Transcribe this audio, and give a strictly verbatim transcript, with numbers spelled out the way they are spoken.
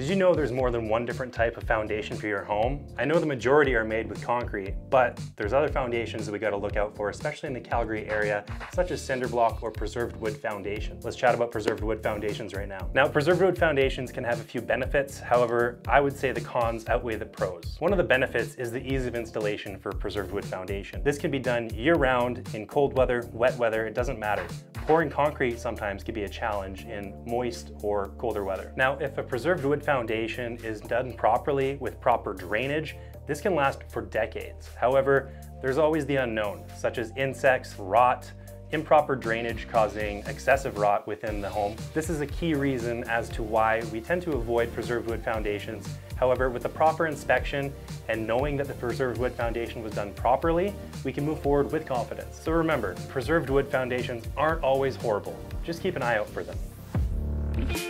Did you know there's more than one different type of foundation for your home? I know the majority are made with concrete, but there's other foundations that we gotta look out for, especially in the Calgary area, such as cinder block or preserved wood foundation. Let's chat about preserved wood foundations right now. Now, preserved wood foundations can have a few benefits. However, I would say the cons outweigh the pros. One of the benefits is the ease of installation for preserved wood foundation. This can be done year round, in cold weather, wet weather, it doesn't matter. Pouring concrete sometimes can be a challenge in moist or colder weather. Now, if a preserved wood foundation is done properly with proper drainage, this can last for decades. However, there's always the unknown, such as insects, rot, improper drainage causing excessive rot within the home. This is a key reason as to why we tend to avoid preserved wood foundations. However, with a proper inspection and knowing that the preserved wood foundation was done properly, we can move forward with confidence. So remember, preserved wood foundations aren't always horrible. Just keep an eye out for them.